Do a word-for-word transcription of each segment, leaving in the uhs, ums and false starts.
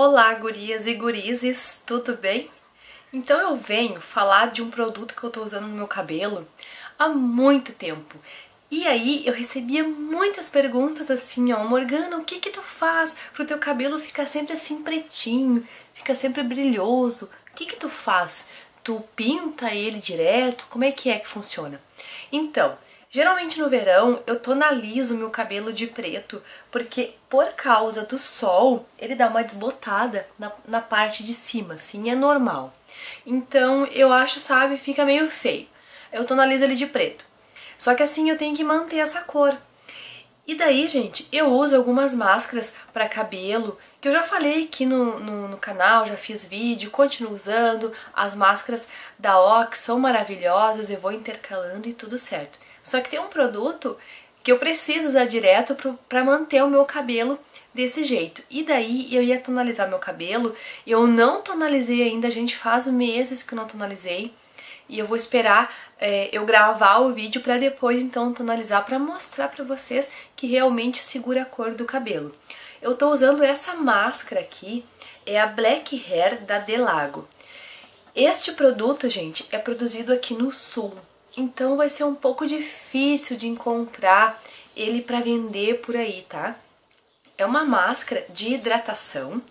Olá, gurias e gurizes, tudo bem? Então eu venho falar de um produto que eu tô usando no meu cabelo há muito tempo. E aí eu recebia muitas perguntas assim, ó, Morgana, o que que tu faz pro teu cabelo ficar sempre assim pretinho, ficar sempre brilhoso? O que que tu faz? Tu pinta ele direto? Como é que é que funciona? Então, geralmente no verão eu tonalizo meu cabelo de preto, porque por causa do sol ele dá uma desbotada na, na parte de cima, assim, é normal. Então eu acho, sabe, fica meio feio. Eu tonalizo ele de preto. Só que assim eu tenho que manter essa cor. E daí, gente, eu uso algumas máscaras para cabelo, que eu já falei aqui no, no, no canal, já fiz vídeo, continuo usando. As máscaras da Ox são maravilhosas, eu vou intercalando e tudo certo. Só que tem um produto que eu preciso usar direto para manter o meu cabelo desse jeito. E daí eu ia tonalizar meu cabelo, eu não tonalizei ainda, gente, faz meses que eu não tonalizei. E eu vou esperar é, eu gravar o vídeo pra depois então tonalizar, pra mostrar pra vocês que realmente segura a cor do cabelo. Eu tô usando essa máscara aqui, é a Black Hair da Delago. Este produto, gente, é produzido aqui no sul, então vai ser um pouco difícil de encontrar ele pra vender por aí, tá? É uma máscara de hidratação,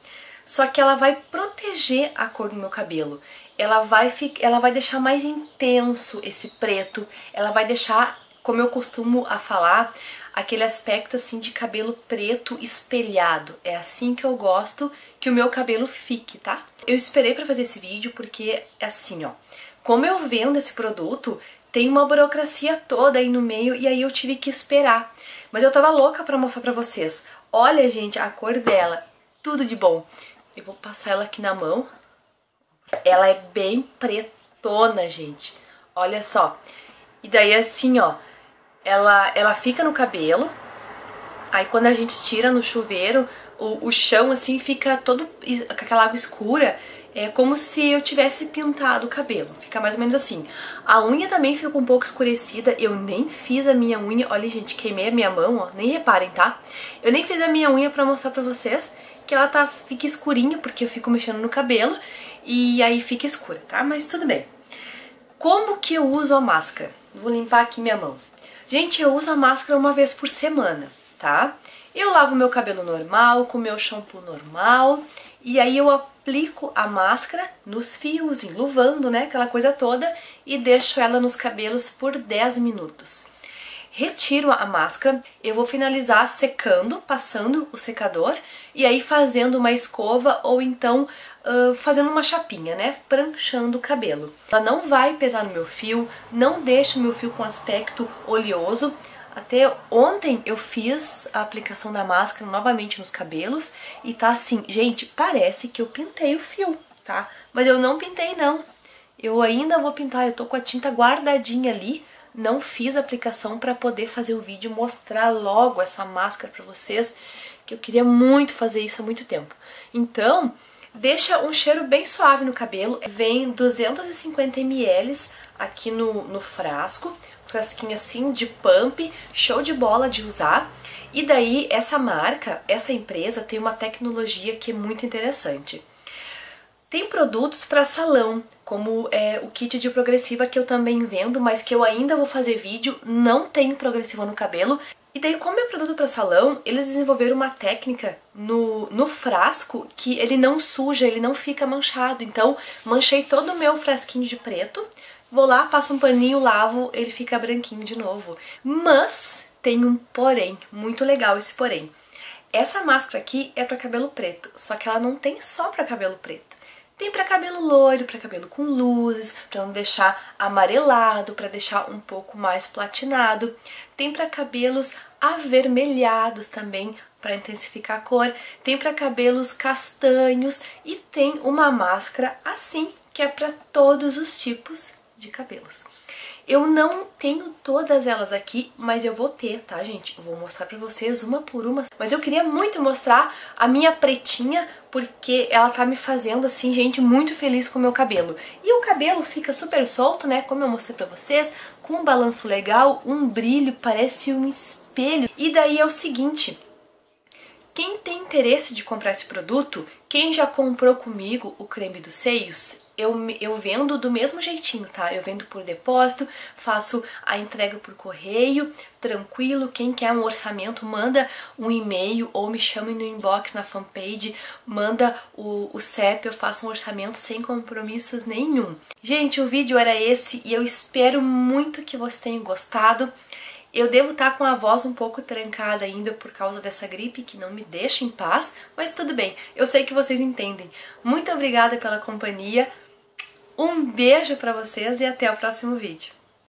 só que ela vai proteger a cor do meu cabelo. Ela vai, ela vai deixar mais intenso esse preto, ela vai deixar, como eu costumo a falar, aquele aspecto assim de cabelo preto espelhado. É assim que eu gosto que o meu cabelo fique, tá? Eu esperei pra fazer esse vídeo porque é assim, ó. Como eu vendo esse produto, tem uma burocracia toda aí no meio e aí eu tive que esperar. Mas eu tava louca pra mostrar pra vocês. Olha, gente, a cor dela, tudo de bom. Eu vou passar ela aqui na mão. Ela é bem pretona, gente. Olha só. E daí assim, ó, ela, ela fica no cabelo. Aí quando a gente tira no chuveiro, o, o chão assim fica todo com aquela água escura. É como se eu tivesse pintado o cabelo. Fica mais ou menos assim. A unha também fica um pouco escurecida. Eu nem fiz a minha unha. Olha, gente, queimei a minha mão, ó. Nem reparem, tá? Eu nem fiz a minha unha pra mostrar pra vocês que ela tá, fica escurinha, porque eu fico mexendo no cabelo e aí fica escura, tá? Mas tudo bem. Como que eu uso a máscara? Vou limpar aqui minha mão. Gente, eu uso a máscara uma vez por semana, tá? Eu lavo meu cabelo normal, com meu shampoo normal, e aí eu aplico a máscara nos fios, enluvando, né, aquela coisa toda, e deixo ela nos cabelos por dez minutos. Retiro a máscara, eu vou finalizar secando, passando o secador e aí fazendo uma escova ou então uh, fazendo uma chapinha, né? Pranchando o cabelo. Ela não vai pesar no meu fio, não deixa o meu fio com aspecto oleoso. Até ontem eu fiz a aplicação da máscara novamente nos cabelos e tá assim, gente, parece que eu pintei o fio, tá? Mas eu não pintei não, eu ainda vou pintar, eu tô com a tinta guardadinha ali. Não fiz a aplicação para poder fazer o vídeo, mostrar logo essa máscara para vocês, que eu queria muito fazer isso há muito tempo. Então, deixa um cheiro bem suave no cabelo. Vem duzentos e cinquenta mililitros aqui no, no frasco, frasquinho assim de pump, show de bola de usar. E daí, essa marca, essa empresa tem uma tecnologia que é muito interessante. Tem produtos para salão, como é, o kit de progressiva que eu também vendo, mas que eu ainda vou fazer vídeo, não tenho progressiva no cabelo. E daí, como é produto para salão, eles desenvolveram uma técnica no, no frasco que ele não suja, ele não fica manchado. Então, manchei todo o meu frasquinho de preto, vou lá, passo um paninho, lavo, ele fica branquinho de novo. Mas tem um porém, muito legal esse porém. Essa máscara aqui é para cabelo preto, só que ela não tem só para cabelo preto. Tem pra cabelo loiro, pra cabelo com luzes, pra não deixar amarelado, pra deixar um pouco mais platinado. Tem pra cabelos avermelhados também, pra intensificar a cor. Tem pra cabelos castanhos e tem uma máscara assim, que é pra todos os tipos de cabelos. Eu não tenho todas elas aqui, mas eu vou ter, tá, gente? Eu vou mostrar pra vocês uma por uma. Mas eu queria muito mostrar a minha pretinha, porque ela tá me fazendo, assim, gente, muito feliz com o meu cabelo. E o cabelo fica super solto, né? Como eu mostrei pra vocês, com um balanço legal, um brilho, parece um espelho. E daí é o seguinte, Quem tem interesse de comprar esse produto, quem já comprou comigo o creme dos seios, eu, eu vendo do mesmo jeitinho, tá? Eu vendo por depósito, faço a entrega por correio, tranquilo. Quem quer um orçamento, manda um e-mail ou me chame no inbox, na fanpage, manda o, o C E P, eu faço um orçamento sem compromissos nenhum. Gente, o vídeo era esse e eu espero muito que vocês tenham gostado. Eu devo estar com a voz um pouco trancada ainda por causa dessa gripe que não me deixa em paz, mas tudo bem, eu sei que vocês entendem. Muito obrigada pela companhia, um beijo pra vocês e até o próximo vídeo.